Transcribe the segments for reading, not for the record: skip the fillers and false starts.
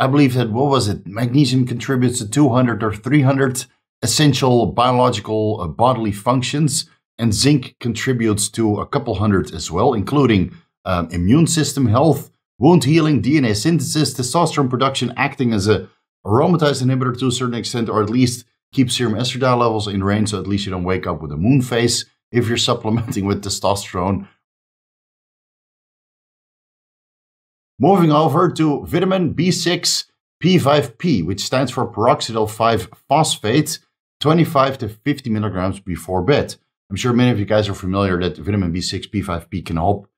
I believe that, what was it? Magnesium contributes to 200 or 300 essential biological bodily functions, and zinc contributes to a couple hundred as well, including immune system health, wound healing, DNA synthesis, testosterone production, acting as a aromatase inhibitor to a certain extent, or at least keep serum estradiol levels in range, so at least you don't wake up with a moon face if you're supplementing with testosterone. Moving over to vitamin B6 P5P, which stands for peroxidol 5-phosphate, 25 to 50 milligrams before bed. I'm sure many of you guys are familiar that vitamin B6 P5P can help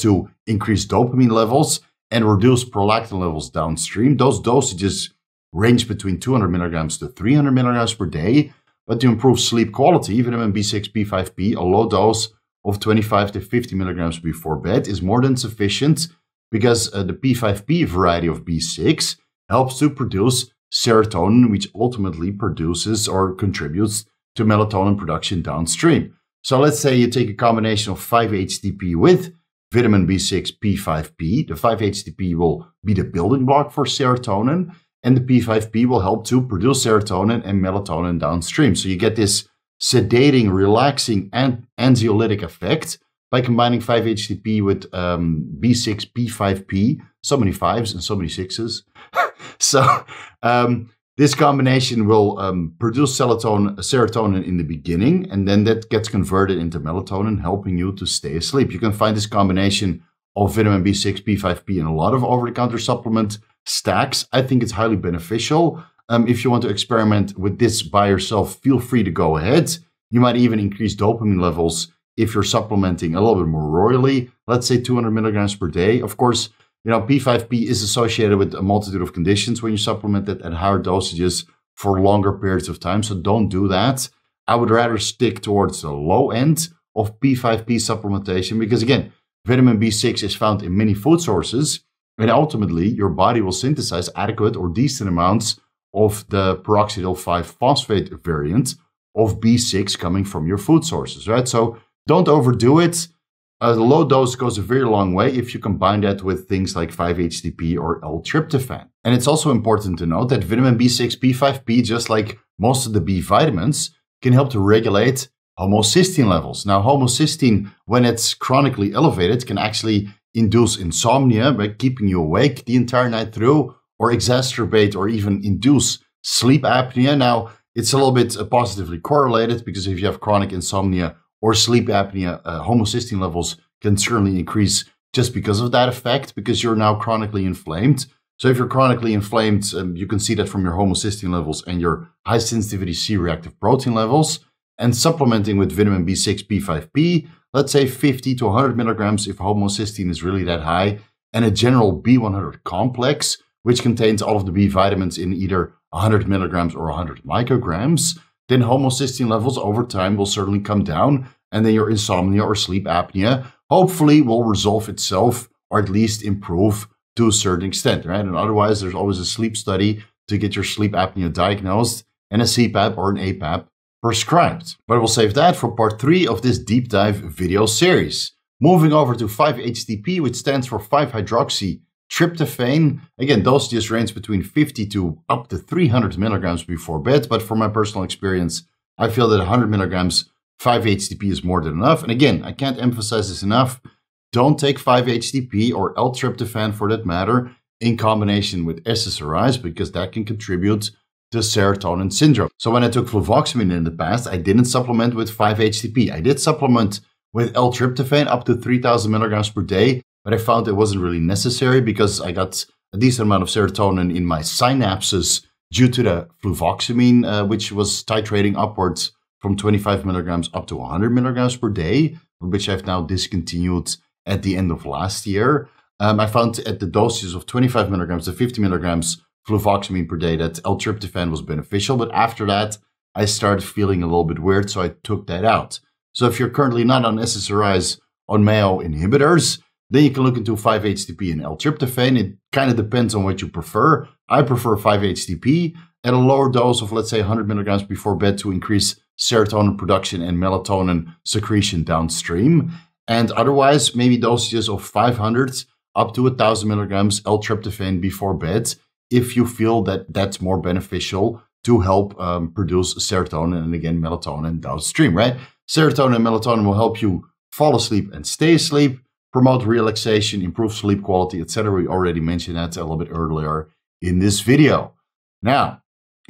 to increase dopamine levels and reduce prolactin levels downstream. Those dosages range between 200 milligrams to 300 milligrams per day, but to improve sleep quality, vitamin B6 P5P, a low dose of 25 to 50 milligrams before bed, is more than sufficient, because the P5P variety of B6 helps to produce serotonin, which ultimately produces or contributes to melatonin production downstream. So let's say you take a combination of 5-HTP with vitamin B6 P5P. The 5-HTP will be the building block for serotonin, and the P5P will help to produce serotonin and melatonin downstream. So you get this sedating, relaxing, and anxiolytic effect by combining 5-HTP with B6, P5P, so many fives and so many sixes. So this combination will produce serotonin in the beginning, and then that gets converted into melatonin, helping you to stay asleep. You can find this combination of vitamin B6, P5P in a lot of over-the-counter supplement stacks. I think it's highly beneficial. If you want to experiment with this by yourself, feel free to go ahead. You might even increase dopamine levels if you're supplementing a little bit more royally, let's say 200 milligrams per day. Of course, you know, P5P is associated with a multitude of conditions when you supplement it at higher dosages for longer periods of time, so don't do that. I would rather stick towards the low end of P5P supplementation, because again, vitamin B6 is found in many food sources, and ultimately your body will synthesize adequate or decent amounts of the peroxidol 5-phosphate variant of B6 coming from your food sources, right? So don't overdo it. The low dose goes a very long way if you combine that with things like 5-HTP or L-tryptophan. And it's also important to note that vitamin B6, P5P, just like most of the B vitamins, can help to regulate homocysteine levels. Now, homocysteine, when it's chronically elevated, can actually induce insomnia by keeping you awake the entire night through, or exacerbate or even induce sleep apnea. Now, it's a little bit positively correlated, because if you have chronic insomnia or sleep apnea, homocysteine levels can certainly increase just because of that effect, because you're now chronically inflamed. So if you're chronically inflamed, you can see that from your homocysteine levels and your high sensitivity C-reactive protein levels. And supplementing with vitamin B6, P5P, let's say 50 to 100 milligrams if homocysteine is really that high, and a general B100 complex, which contains all of the B vitamins in either 100 milligrams or 100 micrograms, then homocysteine levels over time will certainly come down, and then your insomnia or sleep apnea hopefully will resolve itself, or at least improve to a certain extent, right? And otherwise, there's always a sleep study to get your sleep apnea diagnosed and a CPAP or an APAP prescribed. But we'll save that for part 3 of this deep dive video series. Moving over to 5-HTP, which stands for 5-hydroxytryptophan. Again, dosages range between 50 to up to 300 milligrams before bed, but from my personal experience, I feel that 100 milligrams 5-HTP is more than enough. And again, I can't emphasize this enough. Don't take 5-HTP or L-tryptophan, for that matter, in combination with SSRIs, because that can contribute to serotonin syndrome. So when I took fluvoxamine in the past, I didn't supplement with 5-HTP. I did supplement with L-tryptophan up to 3,000 milligrams per day, but I found it wasn't really necessary, because I got a decent amount of serotonin in my synapses due to the fluvoxamine, which was titrating upwards from 25 milligrams up to 100 milligrams per day, which I've now discontinued at the end of last year. I found at the doses of 25 milligrams to 50 milligrams fluvoxamine per day that L-tryptophan was beneficial, but after that, I started feeling a little bit weird, so I took that out. So if you're currently not on SSRIs, on Mayo inhibitors, then you can look into 5-HTP and L-tryptophan. It kind of depends on what you prefer. I prefer 5-HTP at a lower dose of, let's say, 100 milligrams before bed to increase serotonin production and melatonin secretion downstream. And otherwise, maybe dosages of 500 up to 1,000 milligrams L-tryptophan before bed if you feel that that's more beneficial to help produce serotonin and again melatonin downstream, right? Serotonin and melatonin will help you fall asleep and stay asleep, promote relaxation, improve sleep quality, etc. We already mentioned that a little bit earlier in this video. Now,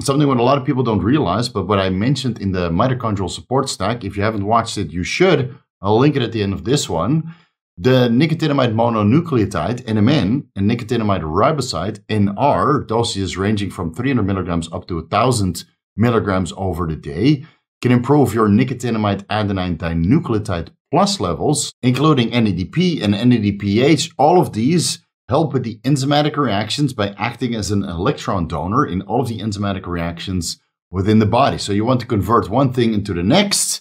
something that a lot of people don't realize, but what I mentioned in the mitochondrial support stack, if you haven't watched it, you should. I'll link it at the end of this one. The nicotinamide mononucleotide, NMN, and nicotinamide riboside, NR, dosages ranging from 300 milligrams up to 1,000 milligrams over the day, can improve your nicotinamide adenine dinucleotide plus levels, including NADP and NADPH. All of these help with the enzymatic reactions by acting as an electron donor in all of the enzymatic reactions within the body. So you want to convert one thing into the next.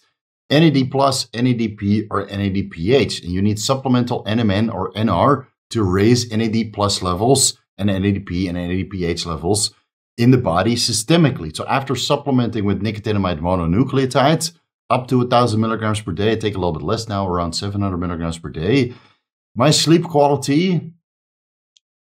NAD+, NADP, or NADPH, and you need supplemental NMN or NR to raise NAD+ levels and NADP and NADPH levels in the body systemically. So after supplementing with nicotinamide mononucleotides, up to 1,000 milligrams per day, I take a little bit less now, around 700 milligrams per day. My sleep quality,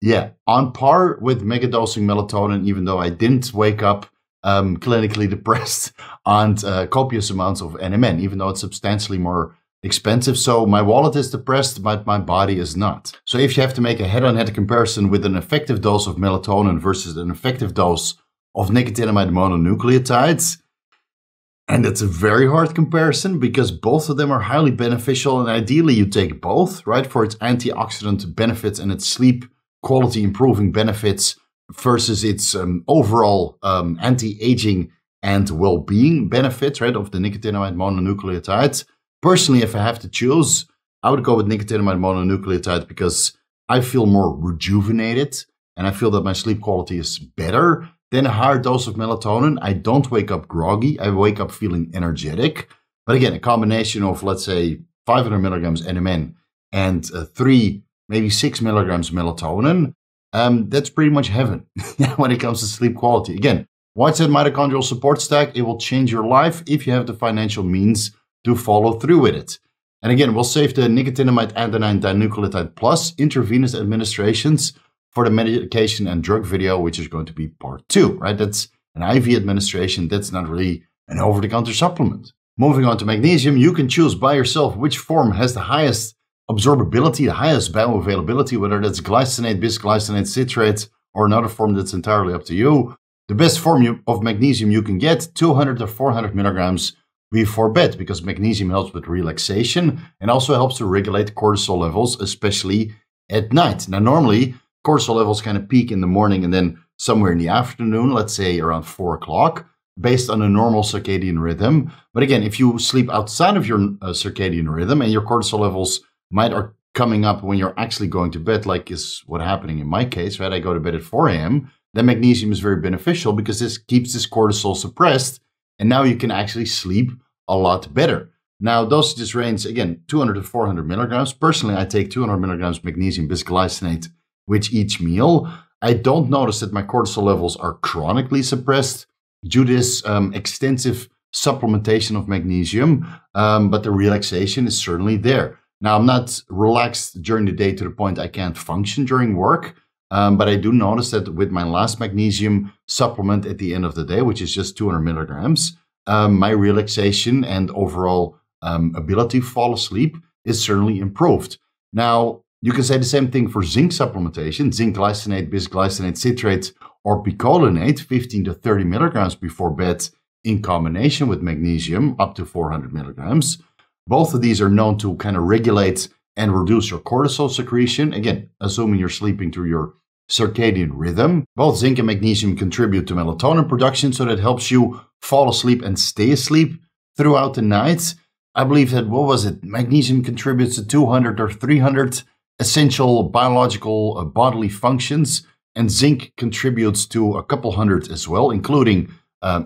yeah, on par with megadosing melatonin, even though I didn't wake up clinically depressed on copious amounts of NMN, even though it's substantially more expensive. So my wallet is depressed, but my body is not. So if you have to make a head-on-head comparison with an effective dose of melatonin versus an effective dose of nicotinamide mononucleotides, and it's a very hard comparison because both of them are highly beneficial, and ideally you take both, right, for its antioxidant benefits and its sleep quality improving benefits, versus its overall anti-aging and well-being benefits, right, of the nicotinamide mononucleotides. Personally, if I have to choose, I would go with nicotinamide mononucleotide because I feel more rejuvenated and I feel that my sleep quality is better than a higher dose of melatonin. I don't wake up groggy. I wake up feeling energetic. But again, a combination of, let's say, 500 milligrams NMN and 3, maybe 6 milligrams melatonin, that's pretty much heaven when it comes to sleep quality. Again, watch that mitochondrial support stack. It will change your life if you have the financial means to follow through with it. And again, we'll save the nicotinamide adenine dinucleotide plus intravenous administrations for the medication and drug video, which is going to be part 2, right? That's an IV administration. That's not really an over-the-counter supplement. Moving on to magnesium, you can choose by yourself which form has the highest absorbability, the highest bioavailability, whether that's glycinate, bisglycinate, citrate, or another form, that's entirely up to you. The best form of magnesium you can get, 200 to 400 milligrams before bed, because magnesium helps with relaxation and also helps to regulate cortisol levels, especially at night. Now, normally, cortisol levels kind of peak in the morning and then somewhere in the afternoon, let's say around 4 o'clock, based on a normal circadian rhythm. But again, if you sleep outside of your circadian rhythm and your cortisol levels might are coming up when you're actually going to bed, like is what happening in my case, right? I go to bed at 4 a.m., then magnesium is very beneficial because this keeps this cortisol suppressed, and now you can actually sleep a lot better. Now, dosages range, again, 200 to 400 milligrams. Personally, I take 200 milligrams magnesium bisglycinate with each meal. I don't notice that my cortisol levels are chronically suppressed due to this extensive supplementation of magnesium, but the relaxation is certainly there. Now, I'm not relaxed during the day to the point I can't function during work, but I do notice that with my last magnesium supplement at the end of the day, which is just 200 milligrams, my relaxation and overall ability to fall asleep is certainly improved. Now, you can say the same thing for zinc supplementation, zinc glycinate, bisglycinate, citrate, or picolinate, 15 to 30 milligrams before bed in combination with magnesium, up to 400 milligrams. Both of these are known to kind of regulate and reduce your cortisol secretion. Again, assuming you're sleeping through your circadian rhythm. Both zinc and magnesium contribute to melatonin production, so that helps you fall asleep and stay asleep throughout the night. I believe that, what was it? Magnesium contributes to 200 or 300 essential biological bodily functions, and zinc contributes to a couple hundred as well, including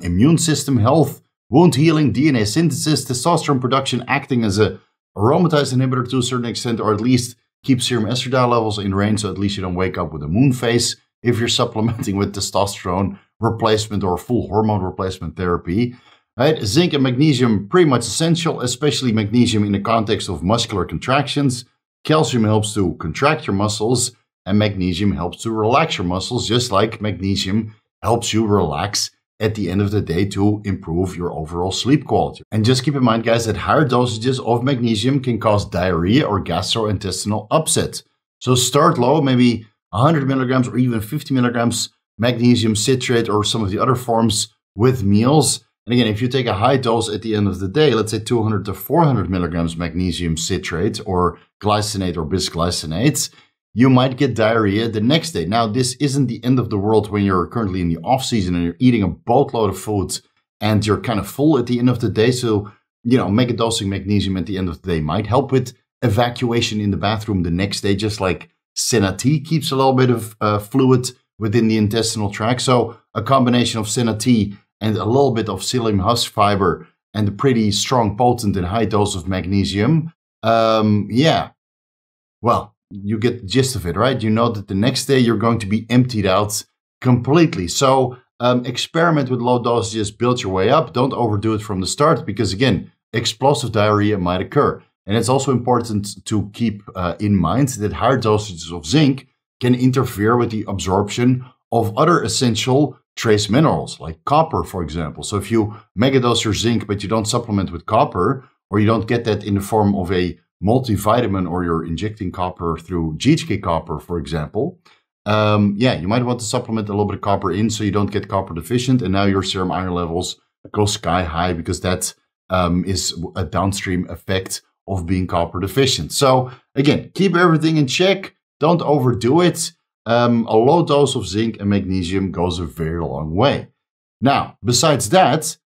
immune system health, wound healing, DNA synthesis, testosterone production, acting as an aromatase inhibitor to a certain extent, or at least keep serum estradiol levels in range, so at least you don't wake up with a moon face if you're supplementing with testosterone replacement or full hormone replacement therapy. Right? Zinc and magnesium, pretty much essential, especially magnesium in the context of muscular contractions. Calcium helps to contract your muscles, and magnesium helps to relax your muscles, just like magnesium helps you relax at the end of the day to improve your overall sleep quality. And just keep in mind, guys, that higher dosages of magnesium can cause diarrhea or gastrointestinal upset. So start low, maybe 100 milligrams or even 50 milligrams magnesium citrate or some of the other forms with meals. And again, if you take a high dose at the end of the day, let's say 200 to 400 milligrams magnesium citrate or glycinate or bisglycinate, you might get diarrhea the next day. Now, this isn't the end of the world when you're currently in the off season and you're eating a boatload of food and you're kind of full at the end of the day. So, you know, mega dosing magnesium at the end of the day might help with evacuation in the bathroom the next day, just like Senna tea keeps a little bit of fluid within the intestinal tract. So a combination of Senna tea and a little bit of psyllium husk fiber and a pretty strong, potent and high dose of magnesium. Well, you get the gist of it, right? You know that the next day you're going to be emptied out completely. So experiment with low dosages, build your way up. Don't overdo it from the start because, again, explosive diarrhea might occur. And it's also important to keep in mind that higher dosages of zinc can interfere with the absorption of other essential trace minerals like copper, for example. So if you megadose your zinc, but you don't supplement with copper, or you don't get that in the form of a multivitamin, or you're injecting copper through GHK copper, for example, you might want to supplement a little bit of copper in so you don't get copper deficient, and now your serum iron levels go sky high because that is a downstream effect of being copper deficient. So again, keep everything in check. Don't overdo it. A low dose of zinc and magnesium goes a very long way. Now, besides that,